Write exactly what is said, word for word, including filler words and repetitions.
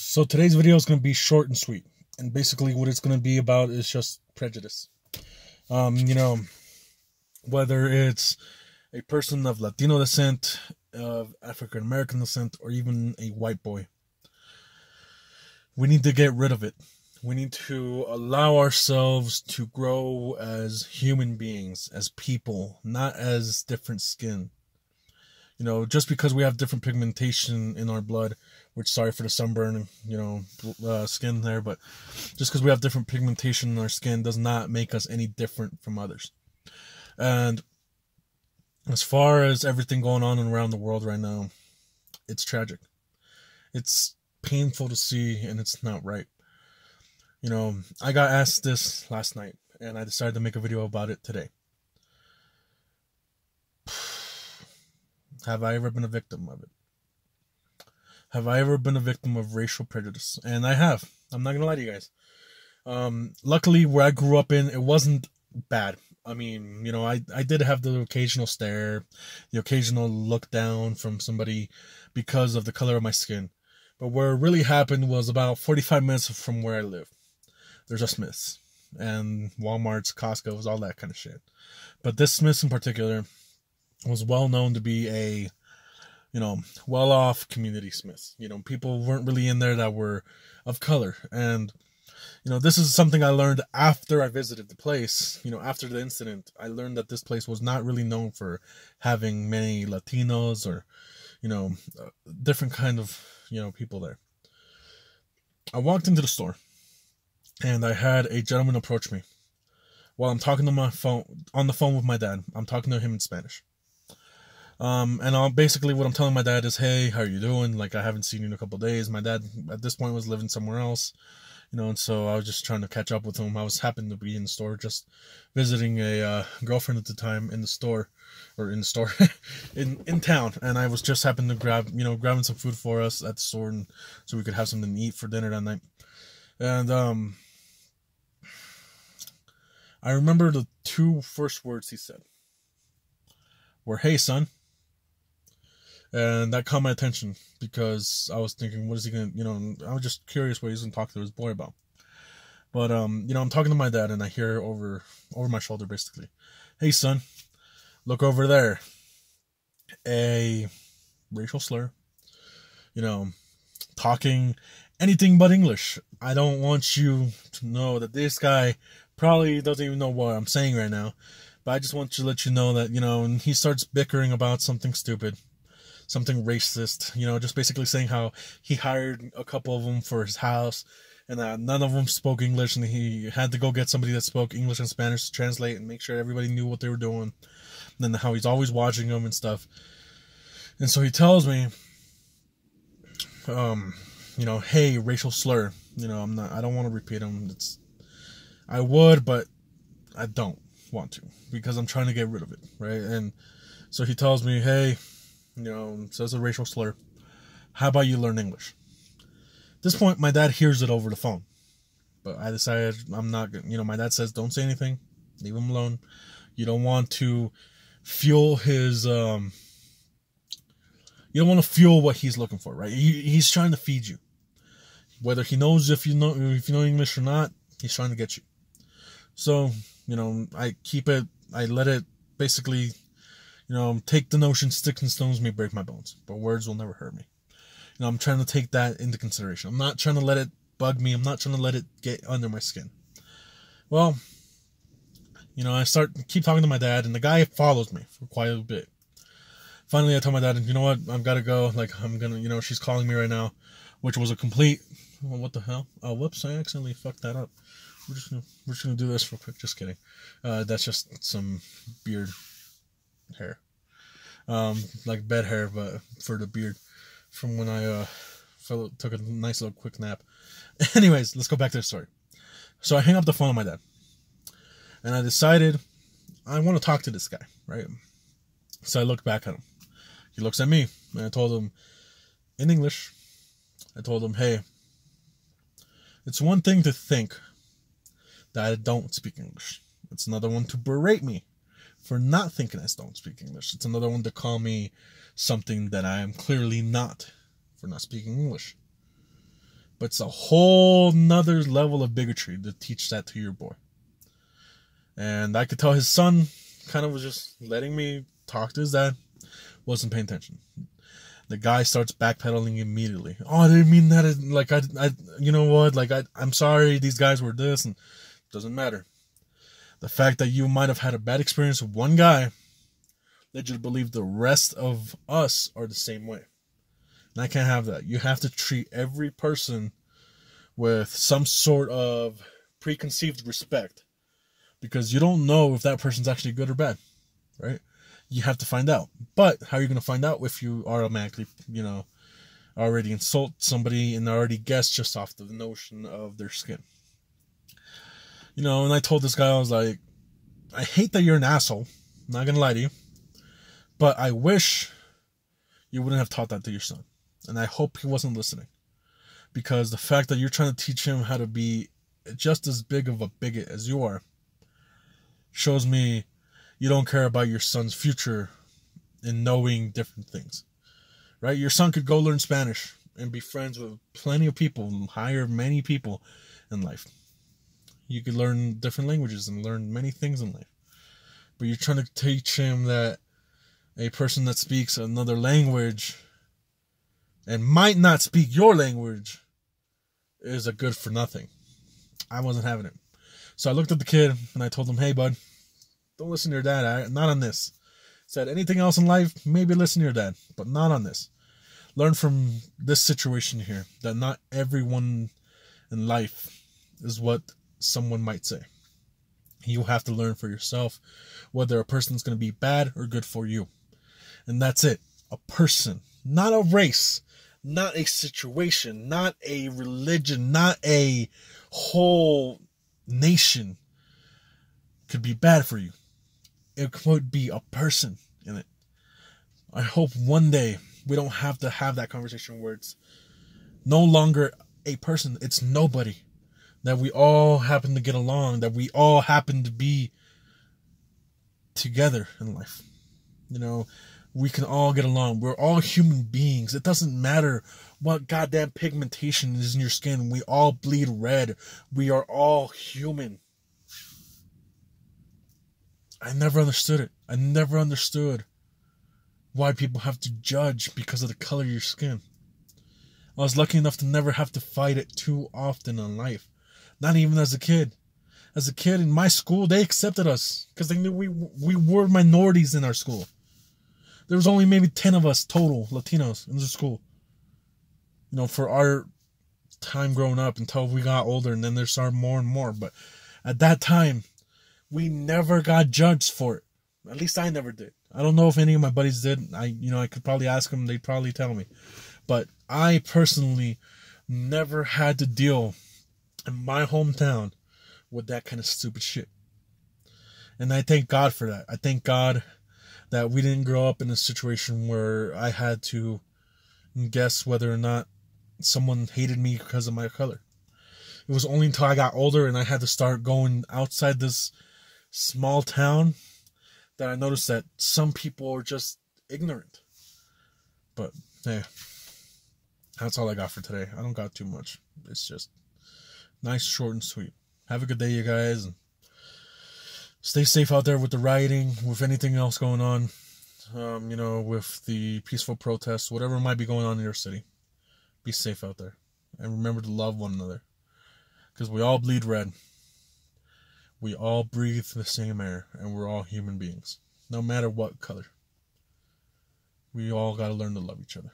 So today's video is going to be short and sweet, and basically what it's going to be about is just prejudice. Um, you know, whether it's a person of Latino descent, of African American descent, or even a white boy, we need to get rid of it. We need to allow ourselves to grow as human beings, as people, not as different skin. You know, just because we have different pigmentation in our blood, which, sorry for the sunburn, you know, uh, skin there, but just because we have different pigmentation in our skin does not make us any different from others. And as far as everything going on around the world right now, it's tragic. It's painful to see, and it's not right. You know, I got asked this last night, and I decided to make a video about it today. Have I ever been a victim of it? Have I ever been a victim of racial prejudice? And I have. I'm not going to lie to you guys. Um, luckily, where I grew up in, it wasn't bad. I mean, you know, I, I did have the occasional stare, the occasional look down from somebody because of the color of my skin. But where it really happened was about forty-five minutes from where I live. There's a Smith's and Walmart's, Costco's, all that kind of shit. But this Smith's in particular was well known to be a, you know, well-off community Smith. You know, people weren't really in there that were of color. And, you know, this is something I learned after I visited the place. You know, after the incident, I learned that this place was not really known for having many Latinos or, you know, different kind of, you know, people there. I walked into the store, and I had a gentleman approach me while I'm talking to my phone, on the phone with my dad. I'm talking to him in Spanish. Um, and I'll, basically what I'm telling my dad is, hey, how are you doing? Like, I haven't seen you in a couple of days. My dad at this point was living somewhere else, you know, and so I was just trying to catch up with him. I was happened to be in the store, just visiting a uh, girlfriend at the time in the store, or in the store, in, in town. And I was just happened to grab, you know, grabbing some food for us at the store, and so we could have something to eat for dinner that night. And, um, I remember the two first words he said were, hey, son. And that caught my attention because I was thinking, what is he going to, you know, I was just curious what he's going to talk to his boy about. But, um, you know, I'm talking to my dad, and I hear over, over my shoulder, basically, hey, son, look over there. A racial slur, you know, talking anything but English. I don't want you to know that this guy probably doesn't even know what I'm saying right now. But I just want to let you know that, you know, and he starts bickering about something stupid. Something racist, you know, just basically saying how he hired a couple of them for his house, and uh, none of them spoke English, and he had to go get somebody that spoke English and Spanish to translate and make sure everybody knew what they were doing, and then how he's always watching them and stuff. And so he tells me, um, you know, hey, racial slur, you know, I'm not, I don't want to repeat them. It's, I would, but I don't want to, because I'm trying to get rid of it, right? And so he tells me, hey, you know, says a racial slur. How about you learn English? At this point, my dad hears it over the phone. But I decided I'm not going to, you know, my dad says, don't say anything. Leave him alone. You don't want to fuel his, um, you don't want to fuel what he's looking for, right? He, he's trying to feed you. Whether he knows if you know, if you know English or not, he's trying to get you. So, you know, I keep it, I let it basically, you know, take the notion, sticks and stones may break my bones, but words will never hurt me. You know, I'm trying to take that into consideration. I'm not trying to let it bug me. I'm not trying to let it get under my skin. Well, you know, I start, keep talking to my dad, and the guy follows me for quite a bit. Finally, I tell my dad, you know what, I've got to go. Like, I'm going to, you know, she's calling me right now, which was a complete, well, what the hell? Oh, whoops, I accidentally fucked that up. We're just going to do this real quick. Just kidding. Uh, that's just some beard hair, um like bed hair, but for the beard from when I uh fell, took a nice little quick nap. Anyways, let's go back to the story. So I hang up the phone on my dad, and I decided I want to talk to this guy, right? So I look back at him. He looks at me, and I told him in English, I told him, hey, it's one thing to think that I don't speak English. It's another one to berate me for not thinking I don't speak English. It's another one to call me something that I am clearly not, for not speaking English. But it's a whole nother level of bigotry to teach that to your boy. And I could tell his son kind of was just letting me talk to his dad. Wasn't paying attention. The guy starts backpedaling immediately. Oh, I didn't mean that. Like, I, I you know what? Like, I, I'm sorry. These guys were this. And it doesn't matter. The fact that you might have had a bad experience with one guy led you to believe the rest of us are the same way. And I can't have that. You have to treat every person with some sort of preconceived respect. Because you don't know if that person's actually good or bad. Right? You have to find out. But how are you going to find out if you automatically, you know, already insult somebody and already guess just off the notion of their skin? You know, and I told this guy, I was like, I hate that you're an asshole. I'm not going to lie to you. But I wish you wouldn't have taught that to your son. And I hope he wasn't listening. Because the fact that you're trying to teach him how to be just as big of a bigot as you are shows me you don't care about your son's future in knowing different things, right? Your son could go learn Spanish and be friends with plenty of people and hire many people in life. You could learn different languages and learn many things in life. But you're trying to teach him that a person that speaks another language and might not speak your language is a good for nothing. I wasn't having it. So I looked at the kid and I told him, hey, bud, don't listen to your dad. I, not on this. Said anything else in life, maybe listen to your dad, but not on this. Learn from this situation here that not everyone in life is what someone might say. You have to learn for yourself whether a person's going to be bad or good for you. And that's it. A person, not a race, not a situation, not a religion, not a whole nation could be bad for you. It could be a person in it. I hope one day we don't have to have that conversation where it's no longer a person, it's nobody. That we all happen to get along, that we all happen to be together in life. You know, we can all get along. We're all human beings. It doesn't matter what goddamn pigmentation is in your skin. We all bleed red. We are all human. I never understood it. I never understood why people have to judge because of the color of your skin. I was lucky enough to never have to fight it too often in life. Not even as a kid. As a kid in my school, they accepted us. Because they knew we, we were minorities in our school. There was only maybe ten of us total, Latinos, in the school. You know, for our time growing up until we got older. And then there started more and more. But at that time, we never got judged for it. At least I never did. I don't know if any of my buddies did. I, you know, I could probably ask them. They'd probably tell me. But I personally never had to deal in my hometown with that kind of stupid shit. And I thank God for that. I thank God that we didn't grow up in a situation where I had to guess whether or not someone hated me because of my color. It was only until I got older and I had to start going outside this small town that I noticed that some people are just ignorant. But, hey, that's all I got for today. I don't got too much. It's just nice, short, and sweet. Have a good day, you guys. And stay safe out there with the rioting, with anything else going on, um, you know, with the peaceful protests, whatever might be going on in your city. Be safe out there. And remember to love one another. Because we all bleed red. We all breathe the same air. And we're all human beings. No matter what color. We all got to learn to love each other.